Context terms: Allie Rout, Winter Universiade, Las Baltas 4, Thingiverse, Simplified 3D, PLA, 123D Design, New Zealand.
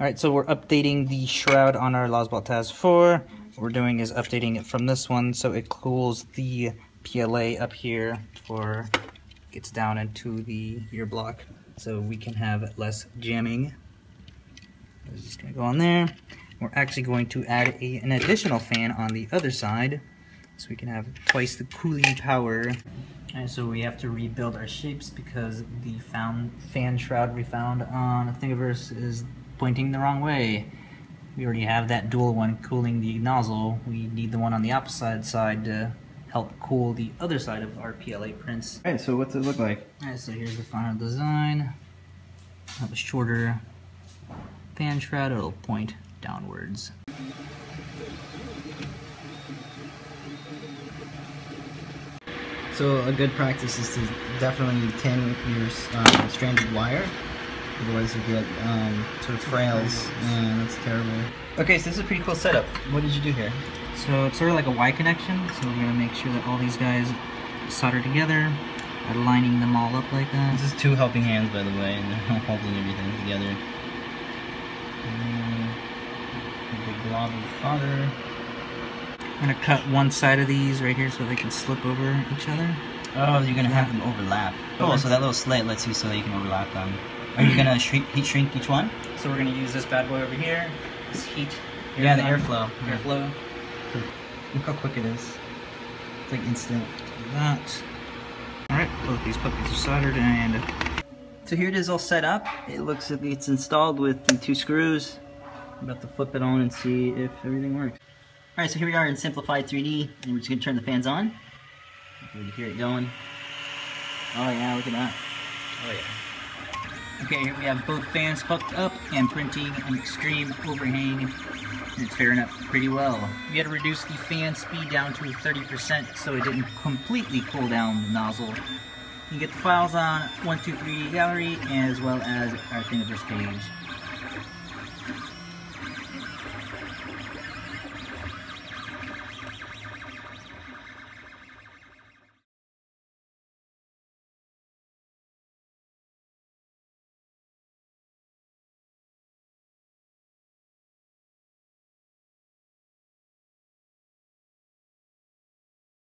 Alright, so we're updating the shroud on our Las Baltas 4. What we're doing is updating it from this one so it cools the PLA up here before it gets down into the ear block, so we can have less jamming. This is just going to go on there. We're actually going to add an additional fan on the other side so we can have twice the cooling power. And so we have to rebuild our shapes because the fan shroud we found on Thingiverse is pointing the wrong way. We already have that dual one cooling the nozzle. We need the one on the opposite side to help cool the other side of our PLA prints. Alright, so what's it look like? Alright, so here's the final design. Have a shorter fan shroud, it'll point downwards. So a good practice is to definitely tin your stranded wire, otherwise you get sort of frails, and that's terrible. Okay, so this is a pretty cool setup. What did you do here? So it's sort of like a Y connection, so we're going to make sure that all these guys solder together, aligning them all up like that. This is two helping hands, by the way, and they're holding everything together. A big blob of solder. I'm going to cut one side of these right here so they can slip over each other. Oh, you're going to have them overlap. Oh, so that little slit lets you so that you can overlap them. Are you going to heat shrink each one? So we're going to use this bad boy over here. This heat. Yeah, the airflow. Airflow. Look how quick it is. It's like instant. Do that. Alright, both these puppies are soldered and... So here it is all set up. It looks like it's installed with the two screws. I'm about to flip it on and see if everything works. Alright, so here we are in Simplified 3D, and we're just going to turn the fans on. You can hear it going. Oh yeah, look at that. Oh yeah. Okay, here we have both fans hooked up and printing an extreme overhang. It's fairing up pretty well. We had to reduce the fan speed down to 30% so it didn't completely cool down the nozzle. You can get the files on 123D Gallery as well as our Thingiverse page.